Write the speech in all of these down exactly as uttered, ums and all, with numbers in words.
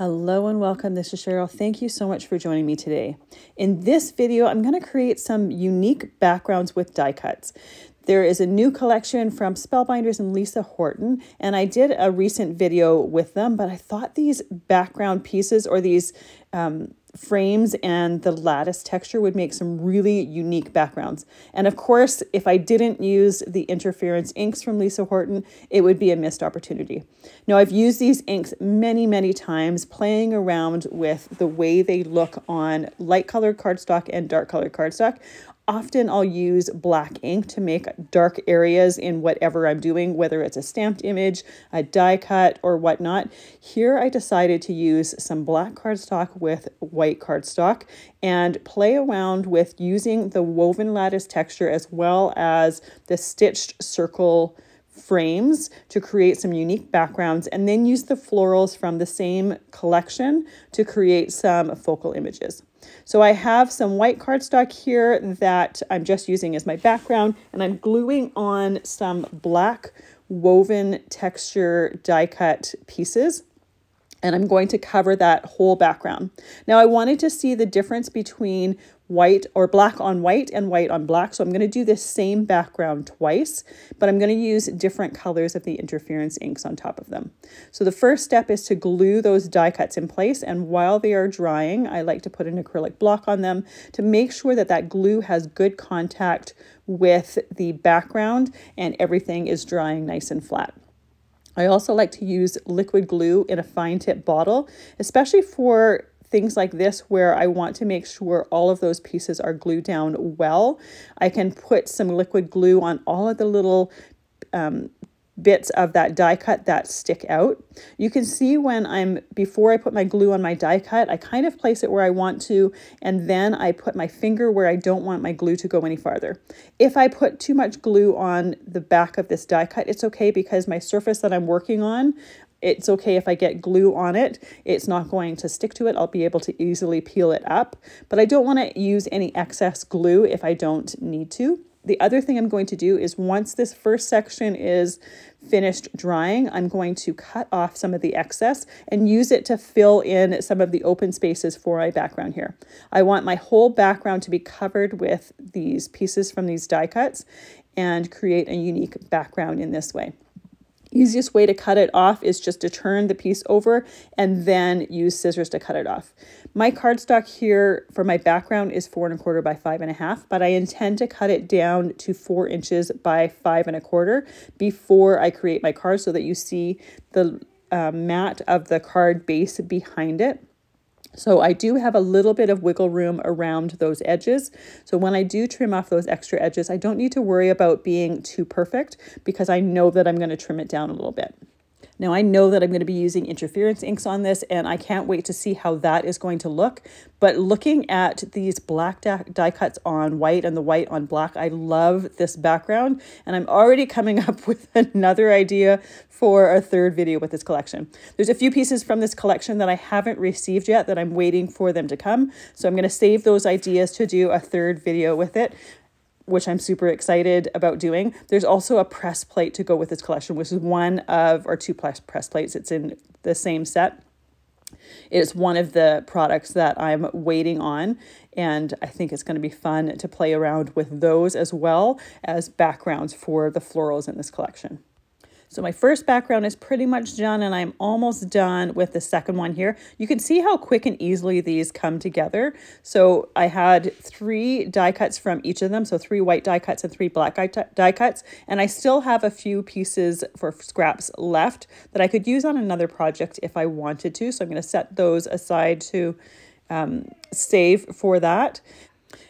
Hello and welcome, this is Cheryl. Thank you so much for joining me today. In this video, I'm gonna create some unique backgrounds with die cuts. There is a new collection from Spellbinders and Lisa Horton, and I did a recent video with them, but I thought these background pieces or these um, frames and the lattice texture would make some really unique backgrounds. And of course, if I didn't use the Interference inks from Lisa Horton, it would be a missed opportunity. Now, I've used these inks many, many times, playing around with the way they look on light colored cardstock and dark colored cardstock. Often I'll use black ink to make dark areas in whatever I'm doing, whether it's a stamped image, a die cut, or whatnot. Here I decided to use some black cardstock with white cardstock and play around with using the woven lattice texture as well as the stitched circle frames to create some unique backgrounds, and then use the florals from the same collection to create some focal images. So I have some white cardstock here that I'm just using as my background, and I'm gluing on some black woven texture die cut pieces, and I'm going to cover that whole background. Now I wanted to see the difference between white or black on white and white on black. So I'm going to do this same background twice, but I'm going to use different colors of the Interference inks on top of them. So the first step is to glue those die cuts in place. And while they are drying, I like to put an acrylic block on them to make sure that that glue has good contact with the background and everything is drying nice and flat. I also like to use liquid glue in a fine tip bottle, especially for things like this where I want to make sure all of those pieces are glued down well. I can put some liquid glue on all of the little um, bits of that die cut that stick out. You can see when I'm, before I put my glue on my die cut, I kind of place it where I want to, and then I put my finger where I don't want my glue to go any farther. If I put too much glue on the back of this die cut, it's okay because my surface that I'm working on, it's okay if I get glue on it. It's not going to stick to it. I'll be able to easily peel it up, but I don't want to use any excess glue if I don't need to. The other thing I'm going to do is once this first section is finished drying, I'm going to cut off some of the excess and use it to fill in some of the open spaces for my background here. I want my whole background to be covered with these pieces from these die cuts and create a unique background in this way. Easiest way to cut it off is just to turn the piece over and then use scissors to cut it off. My cardstock here for my background is four and a quarter by five and a half, but I intend to cut it down to four inches by five and a quarter before I create my card so that you see the uh, mat of the card base behind it. So I do have a little bit of wiggle room around those edges. So when I do trim off those extra edges, I don't need to worry about being too perfect because I know that I'm going to trim it down a little bit. Now I know that I'm going to be using Interference inks on this, and I can't wait to see how that is going to look. But looking at these black die cuts on white and the white on black, I love this background, and I'm already coming up with another idea for a third video with this collection. There's a few pieces from this collection that I haven't received yet that I'm waiting for them to come. So I'm going to save those ideas to do a third video with it, which I'm super excited about doing. There's also a press plate to go with this collection, which is one of our two press plates. It's in the same set. It's one of the products that I'm waiting on, and I think it's going to be fun to play around with those as well as backgrounds for the florals in this collection. So my first background is pretty much done, and I'm almost done with the second one here. You can see how quick and easily these come together. So I had three die cuts from each of them. So three white die cuts and three black die cuts. And I still have a few pieces for scraps left that I could use on another project if I wanted to. So I'm going to set those aside to um, save for that.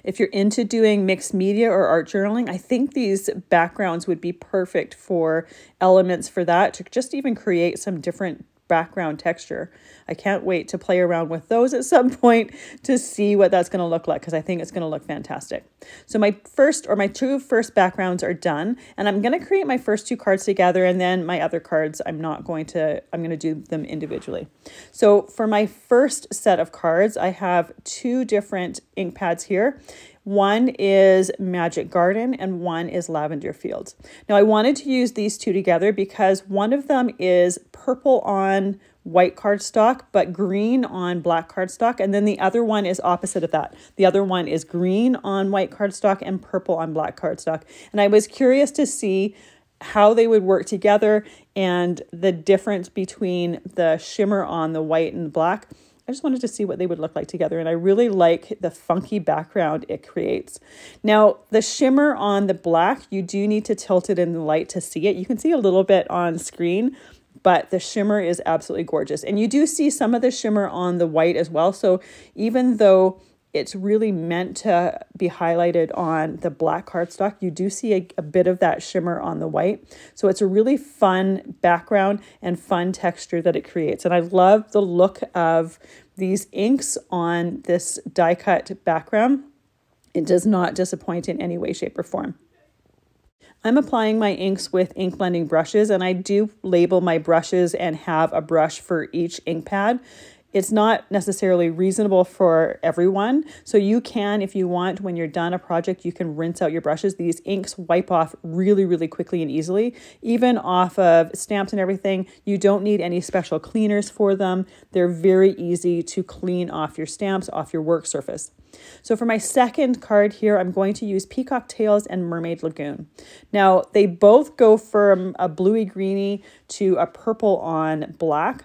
If you're into doing mixed media or art journaling, I think these backgrounds would be perfect for elements for that, to just even create some different background texture. I can't wait to play around with those at some point to see what that's going to look like, because I think it's going to look fantastic. So my first or my two first backgrounds are done, and I'm going to create my first two cards together, and then my other cards I'm not going to, I'm going to do them individually. So for my first set of cards, I have two different ink pads here. One is Magic Garden and one is Lavender Fields. Now I wanted to use these two together because one of them is purple on white cardstock, but green on black cardstock. And then the other one is opposite of that. The other one is green on white cardstock and purple on black cardstock. And I was curious to see how they would work together and the difference between the shimmer on the white and black. I just wanted to see what they would look like together. And I really like the funky background it creates. Now, the shimmer on the black, you do need to tilt it in the light to see it. You can see a little bit on screen, but the shimmer is absolutely gorgeous. And you do see some of the shimmer on the white as well. So even though it's really meant to be highlighted on the black cardstock, you do see a, a bit of that shimmer on the white. So it's a really fun background and fun texture that it creates. And I love the look of these inks on this die cut background. It does not disappoint in any way, shape, or form. I'm applying my inks with ink blending brushes, and I do label my brushes and have a brush for each ink pad. It's not necessarily reasonable for everyone. So you can, if you want, when you're done a project, you can rinse out your brushes. These inks wipe off really, really quickly and easily. Even off of stamps and everything, you don't need any special cleaners for them. They're very easy to clean off your stamps, off your work surface. So for my second card here, I'm going to use Peacock Tails and Mermaid Lagoon. Now, they both go from a bluey-greeny to a purple on black.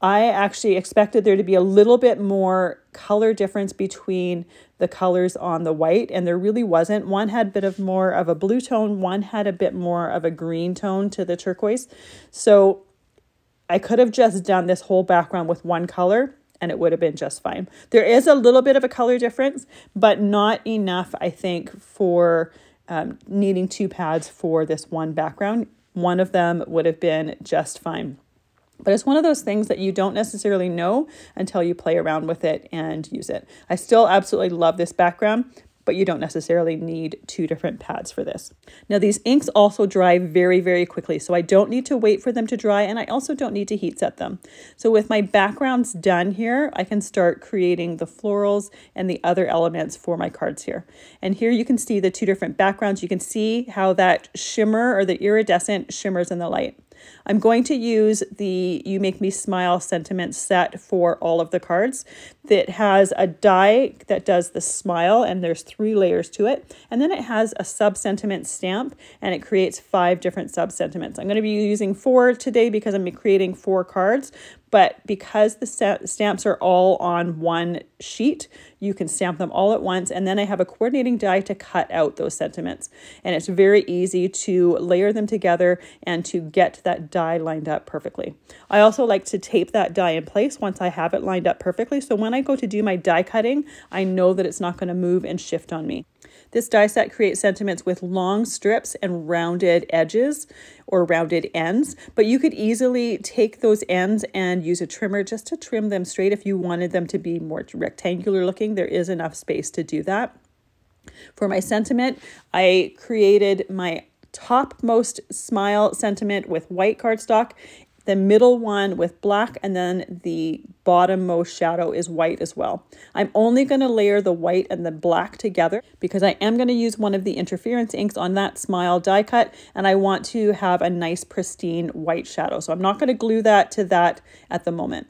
I actually expected there to be a little bit more color difference between the colors on the white, and there really wasn't. One had a bit of more of a blue tone, one had a bit more of a green tone to the turquoise. So I could have just done this whole background with one color and it would have been just fine. There is a little bit of a color difference, but not enough, I think, for um, needing two pads for this one background. One of them would have been just fine. But it's one of those things that you don't necessarily know until you play around with it and use it. I still absolutely love this background, but you don't necessarily need two different pads for this. Now, these inks also dry very, very quickly, so I don't need to wait for them to dry, and I also don't need to heat set them. So with my backgrounds done here, I can start creating the florals and the other elements for my cards here. And here you can see the two different backgrounds. You can see how that shimmer or the iridescent shimmers in the light. I'm going to use the You Make Me Smile Sentiments set for all of the cards that has a die that does the smile, and there's three layers to it. And then it has a sub-sentiment stamp, and it creates five different sub-sentiments. I'm going to be using four today because I'm creating four cards, but because the stamps are all on one sheet, you can stamp them all at once. And then I have a coordinating die to cut out those sentiments. And it's very easy to layer them together and to get that die lined up perfectly. I also like to tape that die in place once I have it lined up perfectly. So when I go to do my die cutting, I know that it's not going to move and shift on me. This die set creates sentiments with long strips and rounded edges or rounded ends, but you could easily take those ends and use a trimmer just to trim them straight if you wanted them to be more rectangular looking. There is enough space to do that. For my sentiment, I created my topmost smile sentiment with white cardstock, the middle one with black, and then the bottommost shadow is white as well. I'm only going to layer the white and the black together because I am going to use one of the Interference inks on that smile die cut, and I want to have a nice pristine white shadow. So I'm not going to glue that to that at the moment.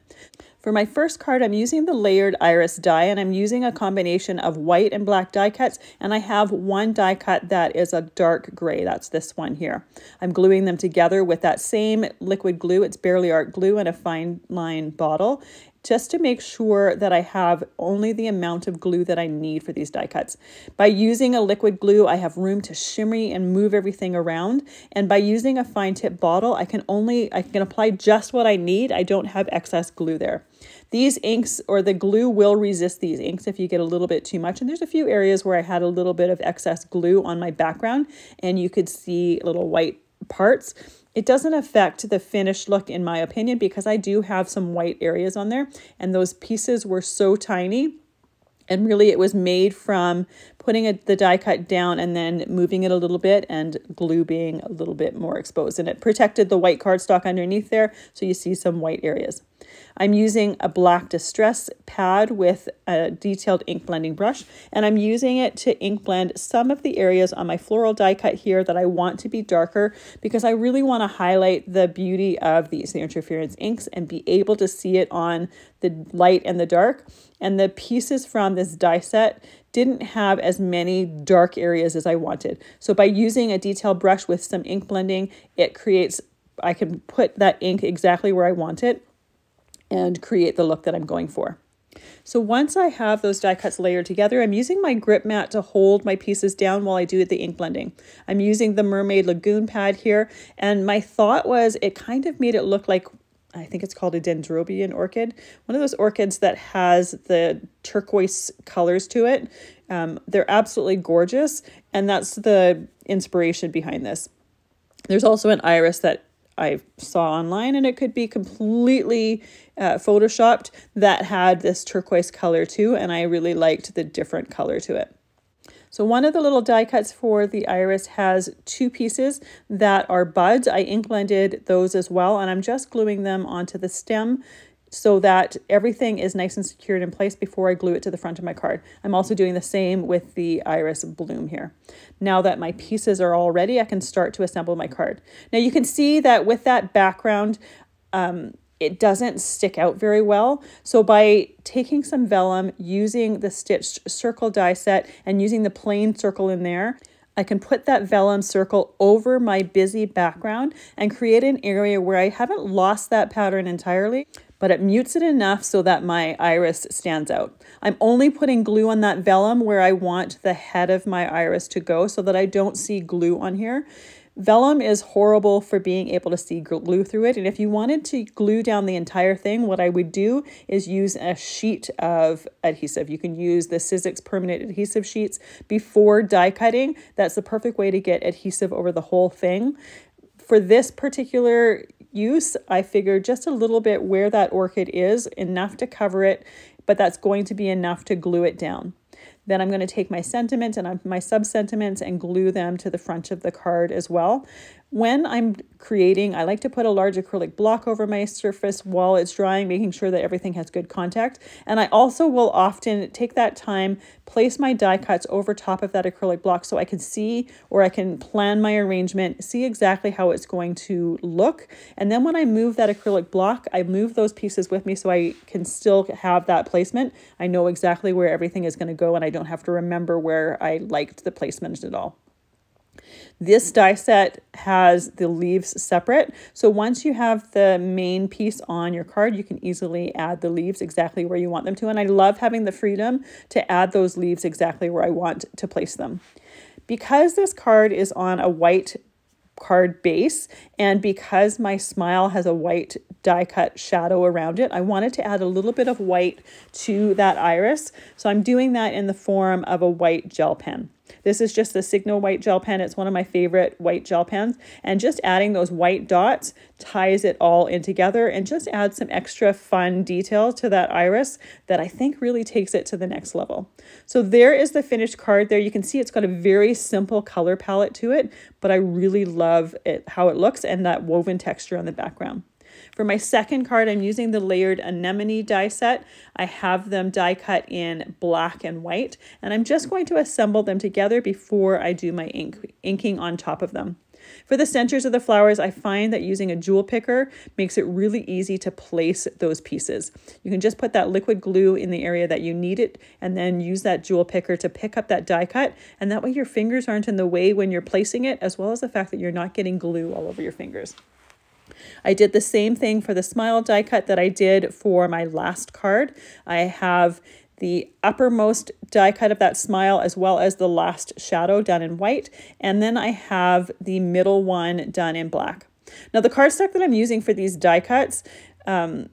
For my first card, I'm using the Layered Iris die, and I'm using a combination of white and black die cuts, and I have one die cut that is a dark gray. That's this one here. I'm gluing them together with that same liquid glue. It's Bearly Art Glue in a fine line bottle, just to make sure that I have only the amount of glue that I need for these die cuts. By using a liquid glue, I have room to shimmy and move everything around. And by using a fine tip bottle, I can only, I can apply just what I need. I don't have excess glue there. These inks, or the glue, will resist these inks if you get a little bit too much. And there's a few areas where I had a little bit of excess glue on my background, and you could see little white parts. It doesn't affect the finished look, in my opinion, because I do have some white areas on there, and those pieces were so tiny. And really, it was made from putting a, the die cut down and then moving it a little bit and glue being a little bit more exposed. And it protected the white cardstock underneath there, so you see some white areas. I'm using a black distress pad with a detailed ink blending brush, and I'm using it to ink blend some of the areas on my floral die cut here that I want to be darker, because I really want to highlight the beauty of these the Interference inks and be able to see it on the light and the dark. And the pieces from this die set didn't have as many dark areas as I wanted. So by using a detail brush with some ink blending, it creates, I can put that ink exactly where I want it and create the look that I'm going for. So once I have those die cuts layered together, I'm using my grip mat to hold my pieces down while I do the ink blending. I'm using the Mermaid Lagoon pad here, and my thought was it kind of made it look like, I think it's called a dendrobium orchid, one of those orchids that has the turquoise colors to it. Um, they're absolutely gorgeous, and that's the inspiration behind this. There's also an iris that I saw online, and it could be completely uh, photoshopped, that had this turquoise color too, and I really liked the different color to it. So one of the little die cuts for the iris has two pieces that are buds. I ink blended those as well, and I'm just gluing them onto the stem so that everything is nice and secured in place before I glue it to the front of my card. I'm also doing the same with the iris bloom here. Now that my pieces are all ready, I can start to assemble my card. Now you can see that with that background, um, it doesn't stick out very well. So by taking some vellum, using the Stitched Circle die set and using the plain circle in there, I can put that vellum circle over my busy background and create an area where I haven't lost that pattern entirely, but it mutes it enough so that my iris stands out. I'm only putting glue on that vellum where I want the head of my iris to go so that I don't see glue on here. Vellum is horrible for being able to see glue through it, and if you wanted to glue down the entire thing, what I would do is use a sheet of adhesive. You can use the Sizzix permanent adhesive sheets before die cutting. That's the perfect way to get adhesive over the whole thing. For this particular use, I figured just a little bit where that orchid is, enough to cover it, but that's going to be enough to glue it down. Then I'm going to take my sentiment and my sub-sentiments and glue them to the front of the card as well. When I'm creating, I like to put a large acrylic block over my surface while it's drying, making sure that everything has good contact. And I also will often take that time, place my die cuts over top of that acrylic block so I can see, or I can plan my arrangement, see exactly how it's going to look. And then when I move that acrylic block, I move those pieces with me so I can still have that placement. I know exactly where everything is going to go, and I don't have to remember where I liked the placement at all. This die set has the leaves separate, so once you have the main piece on your card, you can easily add the leaves exactly where you want them to, and I love having the freedom to add those leaves exactly where I want to place them. Because this card is on a white card base, and because my smile has a white die cut shadow around it, I wanted to add a little bit of white to that iris, so I'm doing that in the form of a white gel pen. This is just the Signo white gel pen. It's one of my favorite white gel pens, and just adding those white dots ties it all in together and just adds some extra fun detail to that iris that I think really takes it to the next level. So there is the finished card there. You can see it's got a very simple color palette to it, but I really love it, how it looks, and that woven texture on the background. For my second card, I'm using the Layered Anemone die set. I have them die cut in black and white, and I'm just going to assemble them together before I do my ink, inking on top of them. For the centers of the flowers, I find that using a jewel picker makes it really easy to place those pieces. You can just put that liquid glue in the area that you need it, and then use that jewel picker to pick up that die cut, and that way your fingers aren't in the way when you're placing it, as well as the fact that you're not getting glue all over your fingers. I did the same thing for the smile die cut that I did for my last card. I have the uppermost die cut of that smile as well as the last shadow done in white, and then I have the middle one done in black. Now the cardstock that I'm using for these die cuts, um,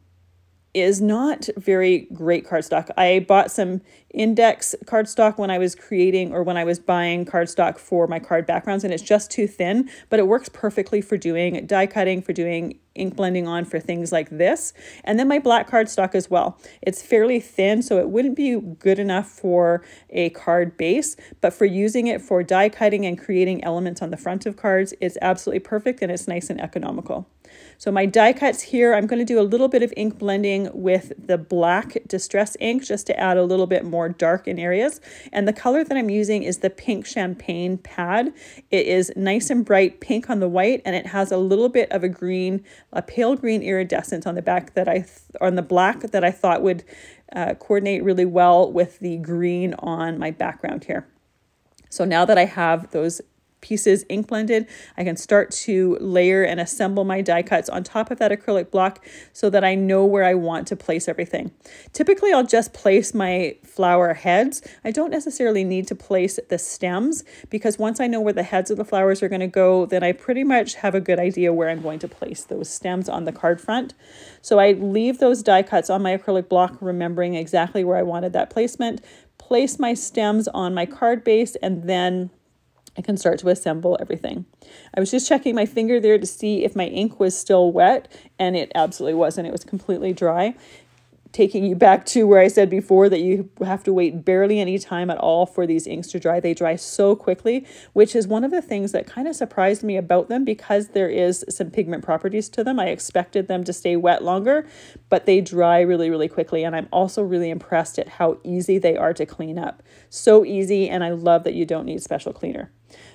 is not very great cardstock. I bought some index cardstock when I was creating or when I was buying cardstock for my card backgrounds, and it's just too thin, but it works perfectly for doing die cutting, for doing ink blending on, for things like this. And then my black cardstock as well. It's fairly thin, so it wouldn't be good enough for a card base, but for using it for die cutting and creating elements on the front of cards, it's absolutely perfect and it's nice and economical. So my die cuts here, I'm going to do a little bit of ink blending with the black distress ink just to add a little bit more dark in areas. And the color that I'm using is the Pink Champagne pad. It is nice and bright pink on the white, and it has a little bit of a green, a pale green iridescent on the back that I, on the black that I thought would uh, coordinate really well with the green on my background here. So now that I have those pieces ink blended, I can start to layer and assemble my die cuts on top of that acrylic block so that I know where I want to place everything. Typically, I'll just place my flower heads. I don't necessarily need to place the stems, because once I know where the heads of the flowers are going to go, then I pretty much have a good idea where I'm going to place those stems on the card front. So I leave those die cuts on my acrylic block, remembering exactly where I wanted that placement, place my stems on my card base, and then I can start to assemble everything. I was just checking my finger there to see if my ink was still wet, and it absolutely wasn't. It was completely dry. Taking you back to where I said before that you have to wait barely any time at all for these inks to dry. They dry so quickly, which is one of the things that kind of surprised me about them, because there is some pigment properties to them. I expected them to stay wet longer, but they dry really, really quickly. And I'm also really impressed at how easy they are to clean up. So easy, and I love that you don't need special cleaner.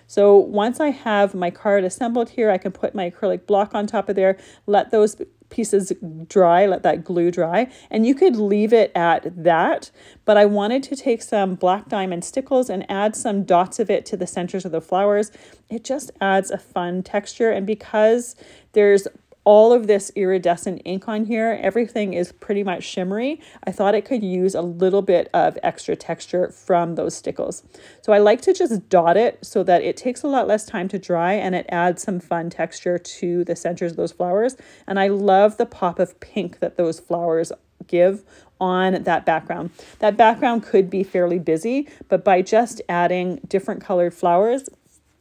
So once I have my card assembled here, I can put my acrylic block on top of there, let those pieces dry, let that glue dry, and you could leave it at that, but I wanted to take some black diamond stickles and add some dots of it to the centers of the flowers. It just adds a fun texture, and because there's all of this iridescent ink on here, everything is pretty much shimmery. I thought it could use a little bit of extra texture from those stickles. So I like to just dot it so that it takes a lot less time to dry, and it adds some fun texture to the centers of those flowers. And I love the pop of pink that those flowers give on that background. That background could be fairly busy, but by just adding different colored flowers,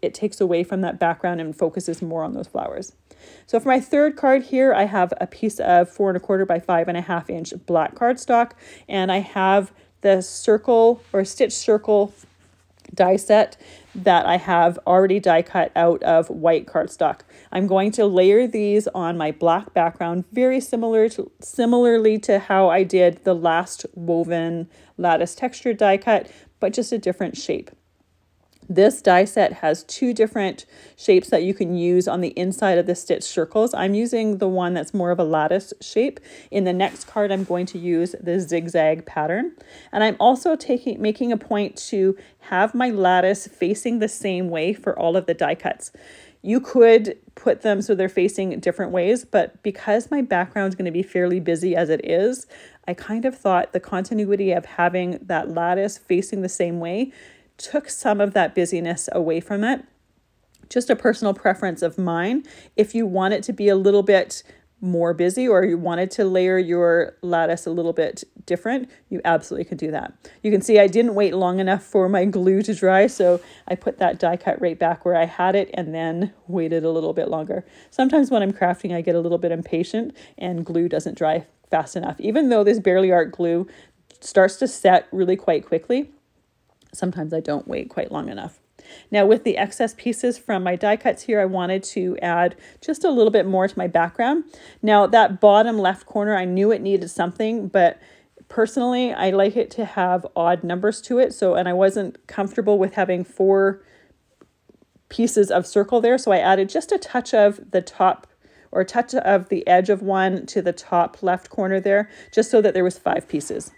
it takes away from that background and focuses more on those flowers. So for my third card here, I have a piece of four and a quarter by five and a half inch black cardstock, and I have the circle or stitch circle die set that I have already die cut out of white cardstock. I'm going to layer these on my black background, very similar to, similarly to how I did the last woven lattice texture die cut, but just a different shape. This die set has two different shapes that you can use on the inside of the stitched circles. I'm using the one that's more of a lattice shape. In the next card, I'm going to use the zigzag pattern. And I'm also taking making a point to have my lattice facing the same way for all of the die cuts. You could put them so they're facing different ways, but because my background's going to be fairly busy as it is, I kind of thought the continuity of having that lattice facing the same way took some of that busyness away from it. Just a personal preference of mine. If you want it to be a little bit more busy, or you wanted to layer your lattice a little bit different, you absolutely could do that. You can see I didn't wait long enough for my glue to dry, so I put that die cut right back where I had it and then waited a little bit longer. Sometimes when I'm crafting, I get a little bit impatient and glue doesn't dry fast enough. Even though this Bearly Art glue starts to set really quite quickly, sometimes I don't wait quite long enough. Now with the excess pieces from my die cuts here, I wanted to add just a little bit more to my background. Now that bottom left corner, I knew it needed something, but personally, I like it to have odd numbers to it. So, and I wasn't comfortable with having four pieces of circle there. So I added just a touch of the top or touch of the edge of one to the top left corner there, just so that there was five pieces.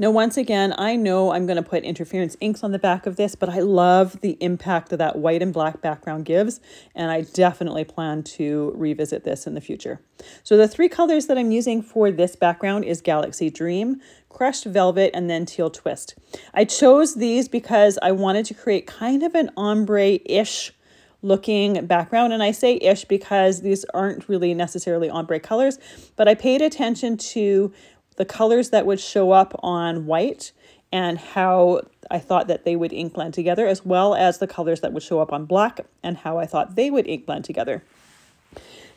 Now, once again, I know I'm going to put Interference inks on the back of this, but I love the impact that that white and black background gives, and I definitely plan to revisit this in the future. So the three colors that I'm using for this background is Galaxy Dream, Crushed Velvet, and then Teal Twist. I chose these because I wanted to create kind of an ombre-ish looking background. And I say ish because these aren't really necessarily ombre colors, but I paid attention to the colors that would show up on white and how I thought that they would ink blend together, as well as the colors that would show up on black and how I thought they would ink blend together.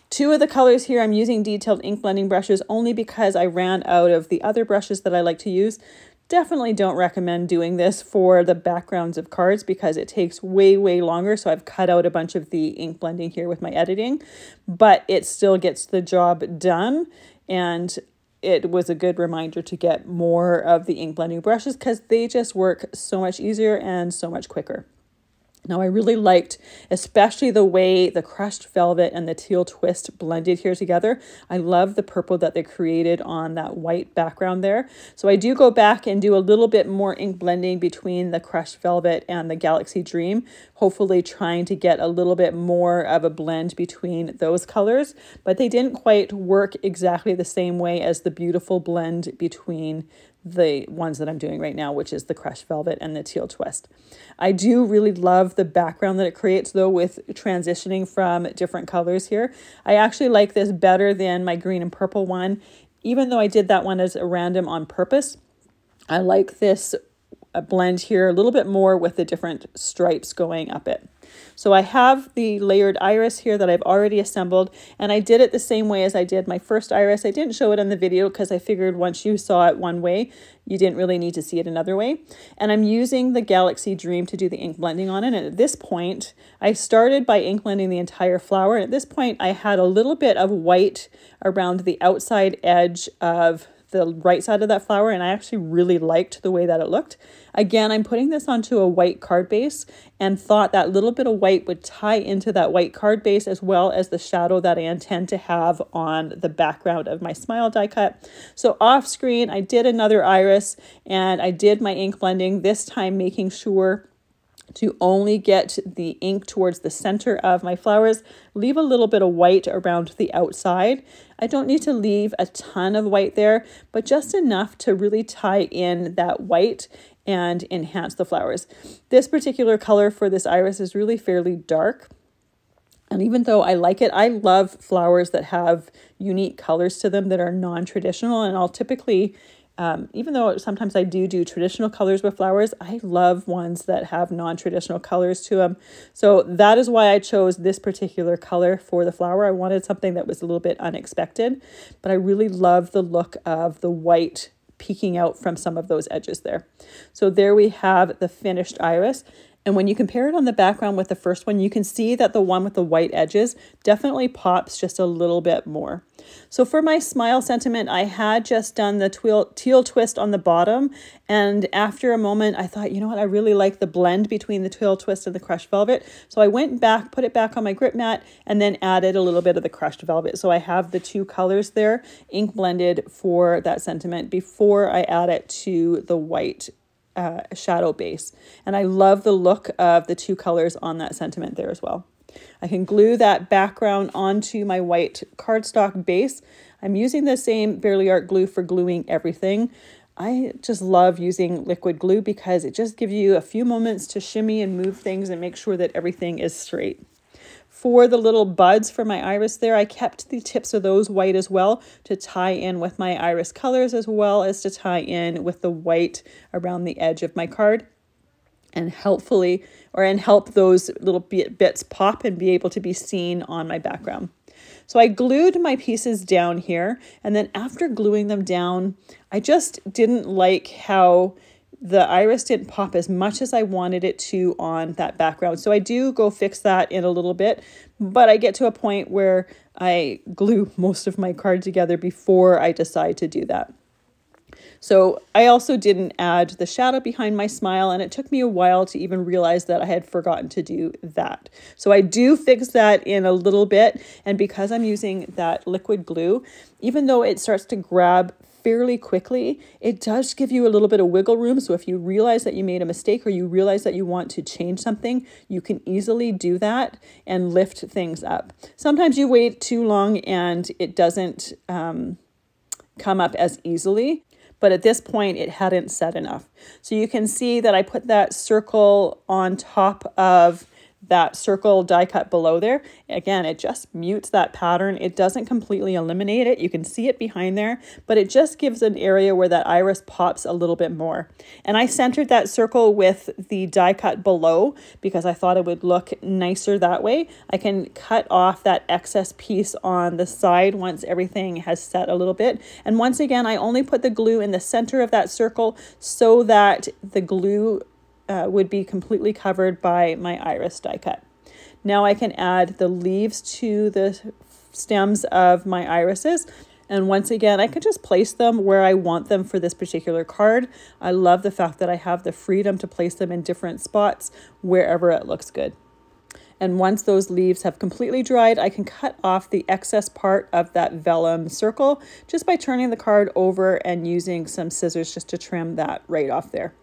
Two of the colors here, I'm using detailed ink blending brushes only because I ran out of the other brushes that I like to use. Definitely don't recommend doing this for the backgrounds of cards because it takes way, way longer. So I've cut out a bunch of the ink blending here with my editing, but it still gets the job done. And it was a good reminder to get more of the ink blending brushes because they just work so much easier and so much quicker. Now, I really liked especially the way the Crushed Velvet and the Teal Twist blended here together. I love the purple that they created on that white background there. So I do go back and do a little bit more ink blending between the Crushed Velvet and the Galaxy Dream, hopefully trying to get a little bit more of a blend between those colors, but they didn't quite work exactly the same way as the beautiful blend between the ones that I'm doing right now, which is the Crushed Velvet and the Teal Twist. I do really love the background that it creates though with transitioning from different colors here. I actually like this better than my green and purple one, even though I did that one as a random on purpose. I like this blend here a little bit more with the different stripes going up it. So I have the layered iris here that I've already assembled, and I did it the same way as I did my first iris. I didn't show it on the video because I figured once you saw it one way, you didn't really need to see it another way. And I'm using the Galaxy Dream to do the ink blending on it. And at this point, I started by ink blending the entire flower. And at this point, I had a little bit of white around the outside edge of the right side of that flower, and I actually really liked the way that it looked. Again, I'm putting this onto a white card base and thought that little bit of white would tie into that white card base as well as the shadow that I intend to have on the background of my smile die cut. So off screen, I did another iris and I did my ink blending, this time making sure to only get the ink towards the center of my flowers, leave a little bit of white around the outside. I don't need to leave a ton of white there, but just enough to really tie in that white and enhance the flowers. This particular color for this iris is really fairly dark. And even though I like it, I love flowers that have unique colors to them that are non-traditional, and I'll typically Um, even though sometimes I do do traditional colors with flowers, I love ones that have non-traditional colors to them. So that is why I chose this particular color for the flower. I wanted something that was a little bit unexpected, but I really love the look of the white peeking out from some of those edges there. So there we have the finished iris. And when you compare it on the background with the first one, you can see that the one with the white edges definitely pops just a little bit more. So for my smile sentiment, I had just done the teal twist on the bottom. And after a moment, I thought, you know what, I really like the blend between the teal twist and the crushed velvet. So I went back, put it back on my grip mat, and then added a little bit of the crushed velvet. So I have the two colors there, ink blended for that sentiment before I add it to the white Uh, shadow base. And I love the look of the two colors on that sentiment there as well. I can glue that background onto my white cardstock base. I'm using the same Bearly Art glue for gluing everything. I just love using liquid glue because it just gives you a few moments to shimmy and move things and make sure that everything is straight. For the little buds for my iris there, I kept the tips of those white as well to tie in with my iris colors as well as to tie in with the white around the edge of my card and helpfully or and help those little bits pop and be able to be seen on my background. So I glued my pieces down here, and then after gluing them down, I just didn't like how the iris didn't pop as much as I wanted it to on that background. So I do go fix that in a little bit, but I get to a point where I glue most of my card together before I decide to do that. So I also didn't add the shadow behind my smile, and it took me a while to even realize that I had forgotten to do that. So I do fix that in a little bit, and because I'm using that liquid glue, even though it starts to grab fairly quickly, it does give you a little bit of wiggle room. So if you realize that you made a mistake or you realize that you want to change something, you can easily do that and lift things up. Sometimes you wait too long and it doesn't um, come up as easily, but at this point it hadn't set enough. So you can see that I put that circle on top of that circle die cut below there. Again, it just mutes that pattern. It doesn't completely eliminate it. You can see it behind there, but it just gives an area where that iris pops a little bit more. And I centered that circle with the die cut below because I thought it would look nicer that way. I can cut off that excess piece on the side once everything has set a little bit. And once again, I only put the glue in the center of that circle so that the glue Uh, would be completely covered by my iris die cut. Now I can add the leaves to the stems of my irises. And once again, I could just place them where I want them for this particular card. I love the fact that I have the freedom to place them in different spots wherever it looks good. And once those leaves have completely dried, I can cut off the excess part of that vellum circle just by turning the card over and using some scissors just to trim that right off there.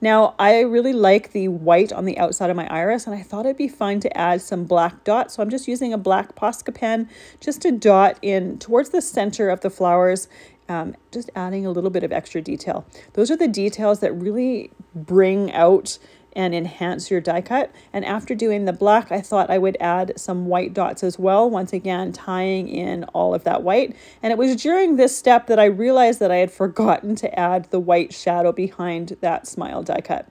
Now, I really like the white on the outside of my iris, and I thought it'd be fun to add some black dots. So I'm just using a black Posca pen just to dot in towards the center of the flowers, um, just adding a little bit of extra detail. Those are the details that really bring out and enhance your die cut. And after doing the black, I thought I would add some white dots as well, once again tying in all of that white. And it was during this step that I realized that I had forgotten to add the white shadow behind that smile die cut.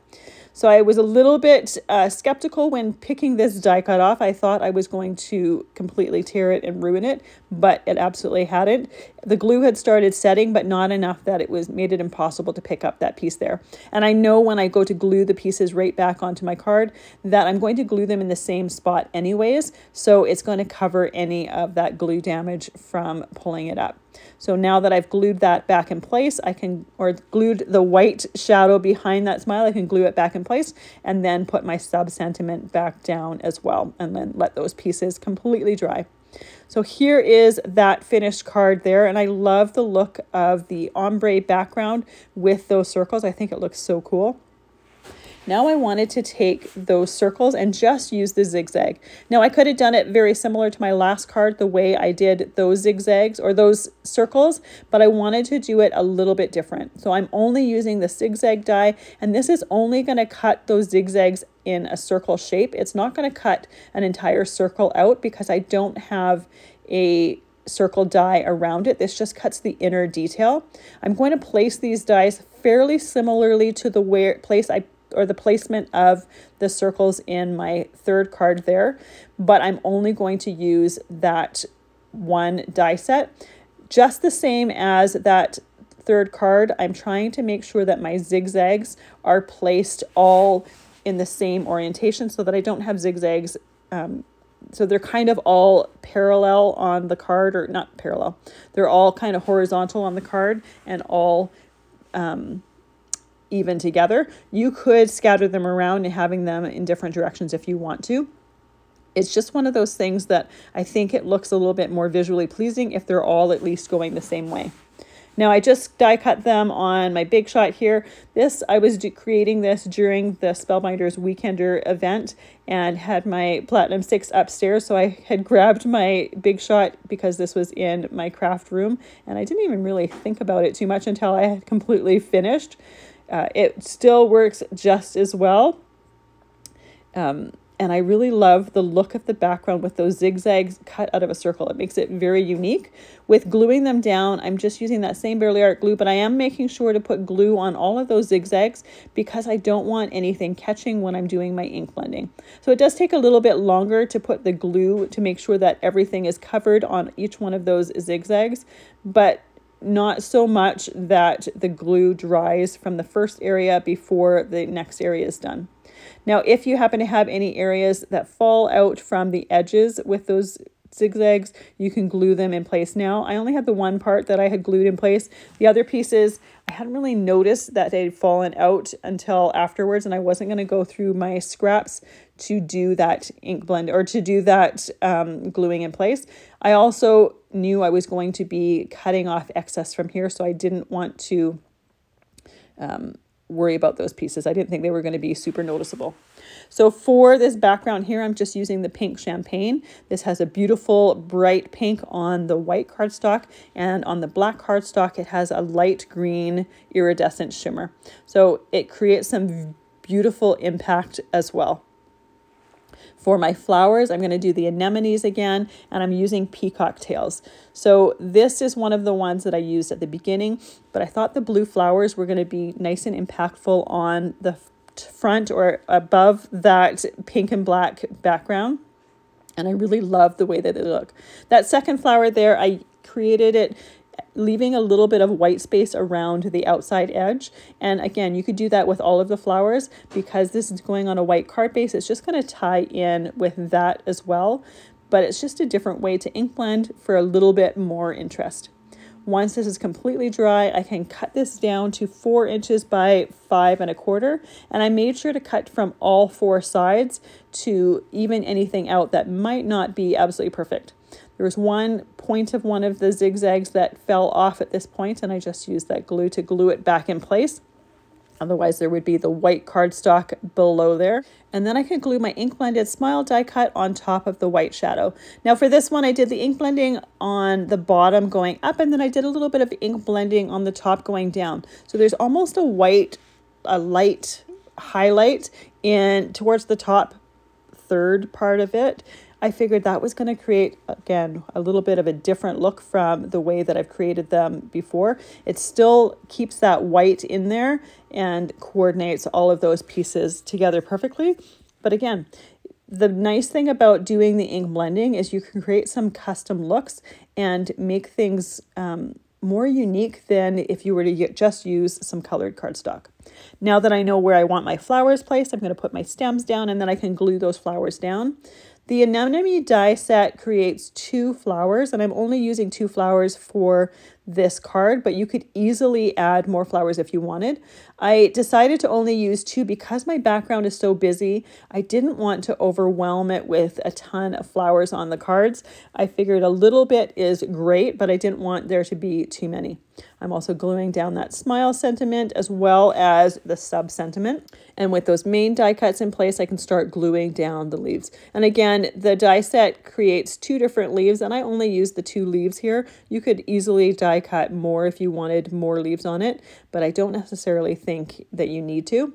So I was a little bit uh, skeptical when picking this die cut off. I thought I was going to completely tear it and ruin it, but it absolutely hadn't. The glue had started setting, but not enough that it was made it impossible to pick up that piece there. And I know when I go to glue the pieces right back onto my card that I'm going to glue them in the same spot anyways, so it's going to cover any of that glue damage from pulling it up. So now that I've glued that back in place, I can, or glued the white shadow behind that smile, I can glue it back in place and then put my sub sentiment back down as well, and then let those pieces completely dry. So here is that finished card there, and I love the look of the ombre background with those circles. I think it looks so cool. Now I wanted to take those circles and just use the zigzag. Now I could have done it very similar to my last card, the way I did those zigzags or those circles, but I wanted to do it a little bit different. So I'm only using the zigzag die, and this is only going to cut those zigzags in a circle shape. It's not going to cut an entire circle out because I don't have a circle die around it. This just cuts the inner detail. I'm going to place these dies fairly similarly to the where place I or the placement of the circles in my third card there, but I'm only going to use that one die set. Just the same as that third card, I'm trying to make sure that my zigzags are placed all in the same orientation so that I don't have zigzags, um, so they're kind of all parallel on the card, or not parallel, they're all kind of horizontal on the card and all um, even together. You could scatter them around and having them in different directions if you want to. It's just one of those things that I think it looks a little bit more visually pleasing if they're all at least going the same way. Now I just die cut them on my big shot here. This, I was creating this during the Spellbinders Weekender event and had my Platinum Six upstairs. So I had grabbed my big shot because this was in my craft room, and I didn't even really think about it too much until I had completely finished. Uh, it still works just as well. Um, and I really love the look of the background with those zigzags cut out of a circle. It makes it very unique. With gluing them down, I'm just using that same Bearly Art glue, but I am making sure to put glue on all of those zigzags because I don't want anything catching when I'm doing my ink blending. So it does take a little bit longer to put the glue to make sure that everything is covered on each one of those zigzags, but not so much that the glue dries from the first area before the next area is done. Now, if you happen to have any areas that fall out from the edges with those zigzags, you can glue them in place now. I only had the one part that I had glued in place. The other pieces, I hadn't really noticed that they'd fallen out until afterwards, and I wasn't going to go through my scraps to do that ink blend or to do that um, gluing in place. I also knew I was going to be cutting off excess from here, so I didn't want to um, worry about those pieces. I didn't think they were going to be super noticeable. So for this background here, I'm just using the Pink Champagne. This has a beautiful bright pink on the white cardstock, and on the black cardstock, it has a light green iridescent shimmer. So it creates some beautiful impact as well. For my flowers, I'm going to do the anemones again, and I'm using Peacock Tails. So this is one of the ones that I used at the beginning, but I thought the blue flowers were going to be nice and impactful on the front or above that pink and black background. And I really love the way that they look. That second flower there, I created it leaving a little bit of white space around the outside edge. And again, you could do that with all of the flowers because this is going on a white card base. It's just going to tie in with that as well. But it's just a different way to ink blend for a little bit more interest. Once this is completely dry, I can cut this down to four inches by five and a quarter. And I made sure to cut from all four sides to even anything out that might not be absolutely perfect. There was one point of one of the zigzags that fell off at this point, and I just used that glue to glue it back in place. Otherwise, there would be the white cardstock below there. And then I can glue my ink blended smile die cut on top of the white shadow. Now for this one, I did the ink blending on the bottom going up, and then I did a little bit of ink blending on the top going down. So there's almost a white, a light highlight in towards the top third part of it. I figured that was going to create, again, a little bit of a different look from the way that I've created them before. It still keeps that white in there and coordinates all of those pieces together perfectly. But again, the nice thing about doing the ink blending is you can create some custom looks and make things um, more unique than if you were to get, just use some colored cardstock. Now that I know where I want my flowers placed, I'm going to put my stems down, and then I can glue those flowers down. The anemone die set creates two flowers, and I'm only using two flowers for this card, but you could easily add more flowers if you wanted. I decided to only use two because my background is so busy. I didn't want to overwhelm it with a ton of flowers on the cards. I figured a little bit is great, but I didn't want there to be too many. I'm also gluing down that smile sentiment as well as the sub sentiment. And with those main die cuts in place, I can start gluing down the leaves. And again, the die set creates two different leaves, and I only used the two leaves here. You could easily die cut more if you wanted more leaves on it, but I don't necessarily think that you need to.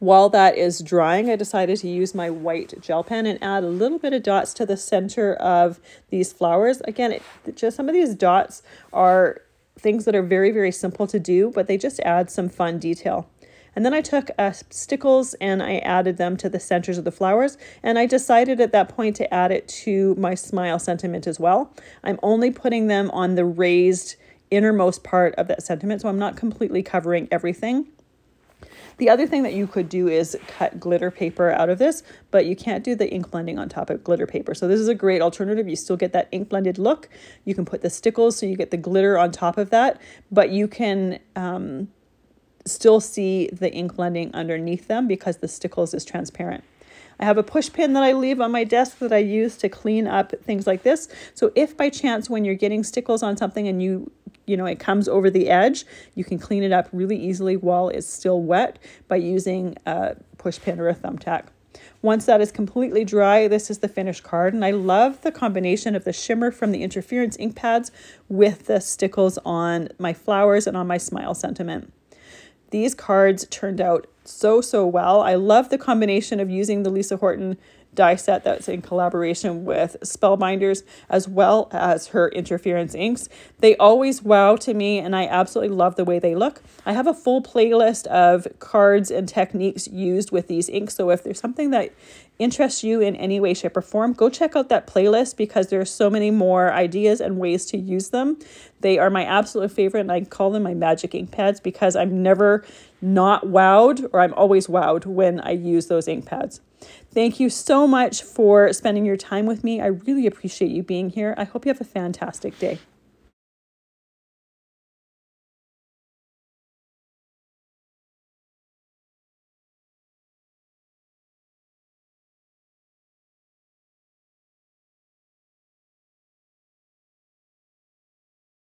While that is drying, I decided to use my white gel pen and add a little bit of dots to the center of these flowers. Again, it, just some of these dots are things that are very, very simple to do, but they just add some fun detail. And then I took uh, stickles and I added them to the centers of the flowers. And I decided at that point to add it to my smile sentiment as well. I'm only putting them on the raised innermost part of that sentiment, so I'm not completely covering everything. The other thing that you could do is cut glitter paper out of this, but you can't do the ink blending on top of glitter paper. So this is a great alternative. You still get that ink blended look. You can put the stickles so you get the glitter on top of that, but you can um, still see the ink blending underneath them because the stickles is transparent. I have a push pin that I leave on my desk that I use to clean up things like this. So if by chance when you're getting stickles on something and you you know, it comes over the edge, you can clean it up really easily while it's still wet by using a push pin or a thumbtack. Once that is completely dry, this is the finished card. And I love the combination of the shimmer from the Interference ink pads with the stickles on my flowers and on my smile sentiment. These cards turned out so, so well. I love the combination of using the Lisa Horton die set that's in collaboration with Spellbinders as well as her Interference inks. They always wow to me, and I absolutely love the way they look. I have a full playlist of cards and techniques used with these inks, so if there's something that interests you in any way, shape, or form, go check out that playlist because there are so many more ideas and ways to use them. They are my absolute favorite, and I call them my magic ink pads because I'm never not wowed, or I'm always wowed when I use those ink pads. Thank you so much for spending your time with me. I really appreciate you being here. I hope you have a fantastic day.